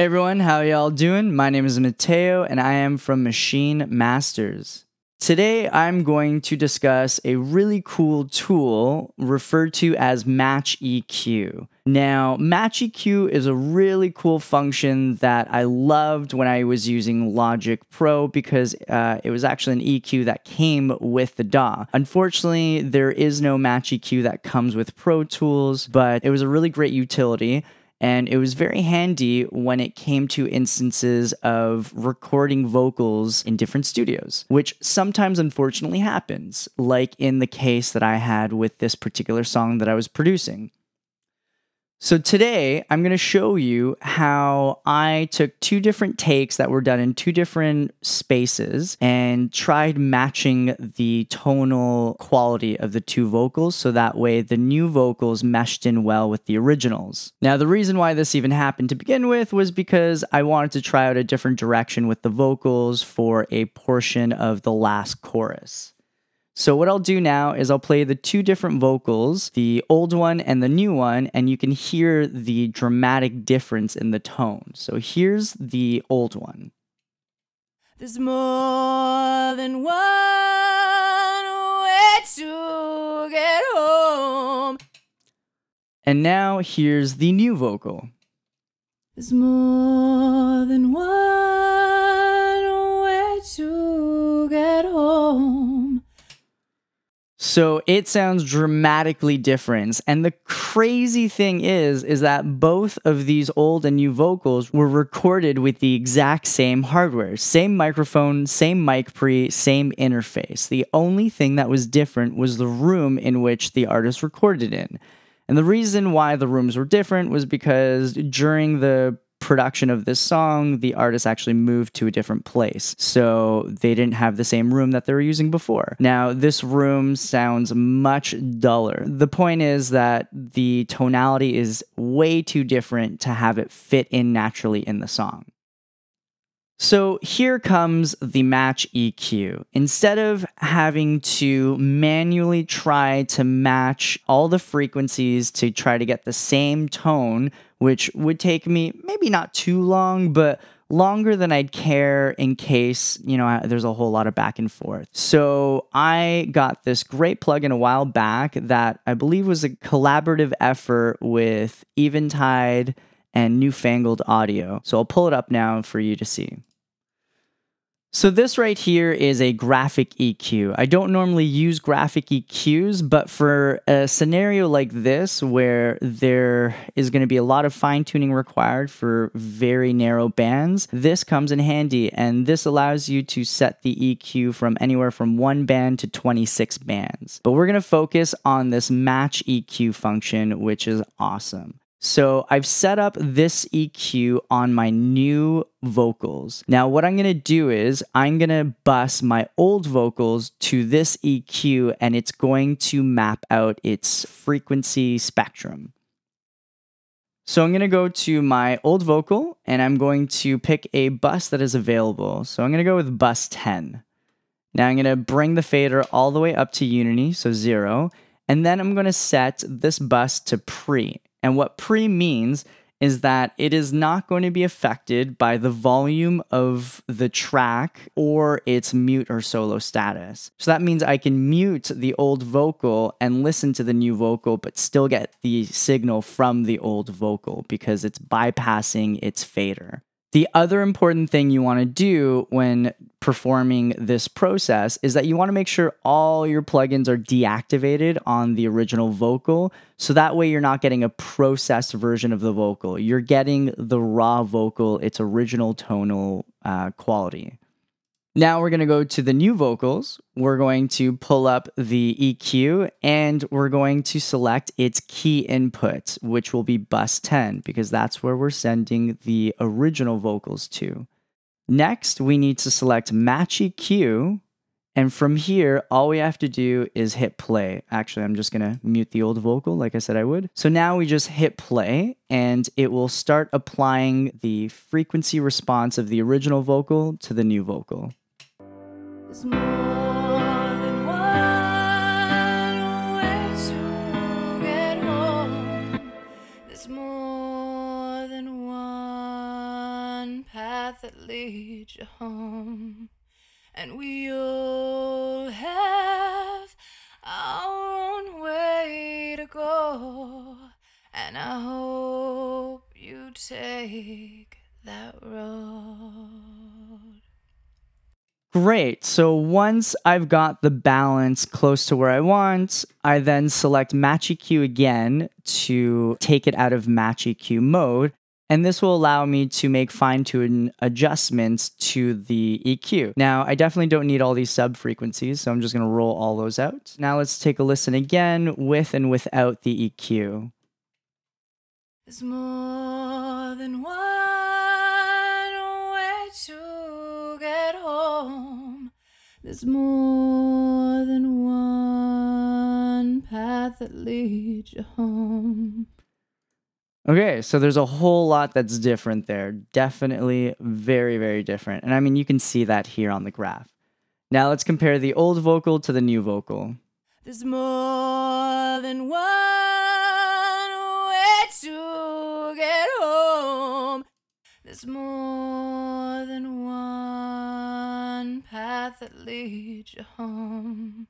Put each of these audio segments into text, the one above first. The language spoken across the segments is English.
Hey everyone, how y'all doing? My name is Mateo and I am from Machine Masters. Today I'm going to discuss a really cool tool referred to as Match EQ. Now, Match EQ is a really cool function that I loved when I was using Logic Pro because it was actually an EQ that came with the DAW. Unfortunately, there is no Match EQ that comes with Pro Tools, but it was a really great utility. And it was very handy when it came to instances of recording vocals in different studios, which sometimes unfortunately happens, like in the case that I had with this particular song that I was producing. So today, I'm going to show you how I took two different takes that were done in two different spaces and tried matching the tonal quality of the two vocals so that way the new vocals meshed in well with the originals. Now, the reason why this even happened to begin with was because I wanted to try out a different direction with the vocals for a portion of the last chorus. So what I'll do now is I'll play the two different vocals, the old one and the new one, and you can hear the dramatic difference in the tone. So here's the old one. There's more than one way to get home. And now here's the new vocal. There's more than one way to get home. So it sounds dramatically different. And the crazy thing is that both of these old and new vocals were recorded with the exact same hardware, same microphone, same mic pre, same interface. The only thing that was different was the room in which the artist recorded in. And the reason why the rooms were different was because during the production of this song, the artist actually moved to a different place. So they didn't have the same room that they were using before. Now, this room sounds much duller. The point is that the tonality is way too different to have it fit in naturally in the song. So here comes the match EQ. Instead of having to manually try to match all the frequencies to try to get the same tone, which would take me maybe not too long, but longer than I'd care in case, you know, there's a whole lot of back and forth. So I got this great plugin a while back that I believe was a collaborative effort with Eventide and Newfangled Audio. So I'll pull it up now for you to see. So this right here is a graphic EQ. I don't normally use graphic EQs, but for a scenario like this where there is going to be a lot of fine-tuning required for very narrow bands, this comes in handy, and this allows you to set the EQ from anywhere from 1 band to 26 bands. But we're going to focus on this match EQ function, which is awesome. So I've set up this EQ on my new vocals. Now what I'm going to do is I'm going to bus my old vocals to this EQ and it's going to map out its frequency spectrum. So I'm going to go to my old vocal and I'm going to pick a bus that is available. So I'm going to go with bus 10. Now I'm going to bring the fader all the way up to unity, so 0, and then I'm going to set this bus to pre. And what pre means is that it is not going to be affected by the volume of the track or its mute or solo status. So that means I can mute the old vocal and listen to the new vocal, but still get the signal from the old vocal because it's bypassing its fader. The other important thing you want to do when performing this process is that you want to make sure all your plugins are deactivated on the original vocal, so that way you're not getting a processed version of the vocal. You're getting the raw vocal, its original tonal quality. Now we're going to go to the new vocals, we're going to pull up the EQ, and we're going to select its key input, which will be bus 10, because that's where we're sending the original vocals to. Next, we need to select Match EQ, and from here, all we have to do is hit play. Actually, I'm just going to mute the old vocal like I said I would. So now we just hit play, and it will start applying the frequency response of the original vocal to the new vocal. It's more than one way to get home. It's more than one that lead you home. And we all have our own way to go, and I hope you take that road. Great, so once I've got the balance close to where I want, I then select Match EQ again to take it out of Match EQ mode, and this will allow me to make fine-tune adjustments to the EQ. Now, I definitely don't need all these sub-frequencies, so I'm just gonna roll all those out. Now let's take a listen again with and without the EQ. There's more than one way to get home. There's more than one path that leads you home. Okay, so there's a whole lot that's different there. Definitely very, very different. And I mean, you can see that here on the graph. Now let's compare the old vocal to the new vocal. There's more than one way to get home. There's more than one path that leads you home.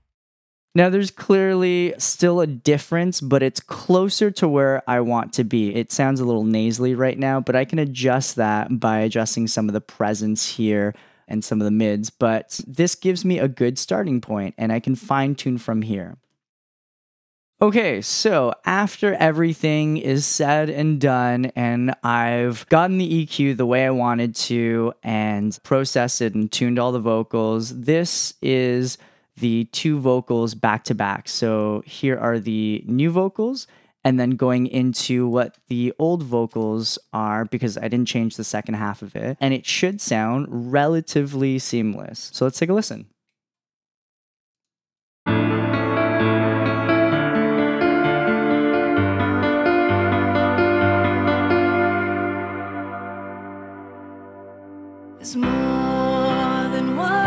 Now there's clearly still a difference, but it's closer to where I want to be. It sounds a little nasally right now, but I can adjust that by adjusting some of the presence here and some of the mids, but this gives me a good starting point and I can fine tune from here. Okay, so after everything is said and done and I've gotten the EQ the way I wanted to and processed it and tuned all the vocals, this is the two vocals back to back. So here are the new vocals and then going into what the old vocals are because I didn't change the second half of it, and it should sound relatively seamless. So let's take a listen. It's more than one.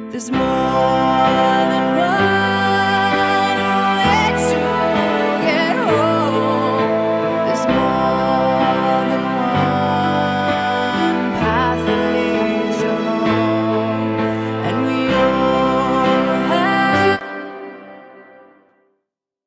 There's more than one way to get home. There's more than one path that leads you home. And we all have.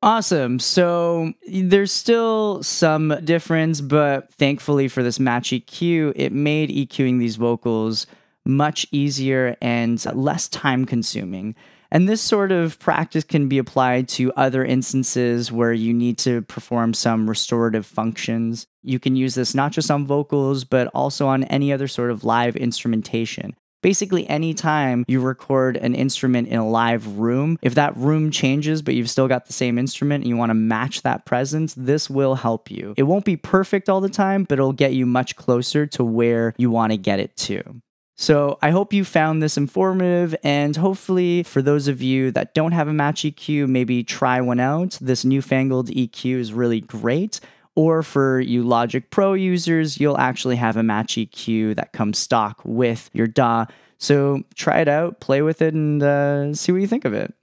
Awesome. So there's still some difference, but thankfully for this Match EQ, it made EQing these vocals much easier and less time consuming. And this sort of practice can be applied to other instances where you need to perform some restorative functions. You can use this not just on vocals, but also on any other sort of live instrumentation. Basically, any time you record an instrument in a live room, if that room changes but you've still got the same instrument and you want to match that presence, this will help you. It won't be perfect all the time, but it'll get you much closer to where you want to get it to. So I hope you found this informative, and hopefully for those of you that don't have a Match EQ, maybe try one out. This Newfangled EQ is really great. Or for you Logic Pro users, you'll actually have a Match EQ that comes stock with your DAW. So try it out, play with it, and see what you think of it.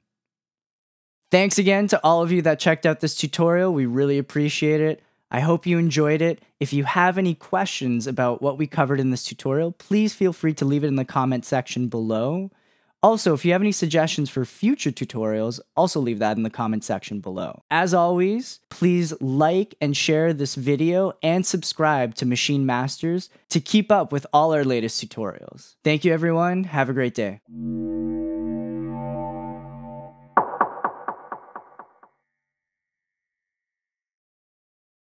Thanks again to all of you that checked out this tutorial. We really appreciate it. I hope you enjoyed it. If you have any questions about what we covered in this tutorial, please feel free to leave it in the comment section below. Also, if you have any suggestions for future tutorials, also leave that in the comment section below. As always, please like and share this video and subscribe to Machine Masters to keep up with all our latest tutorials. Thank you everyone, have a great day.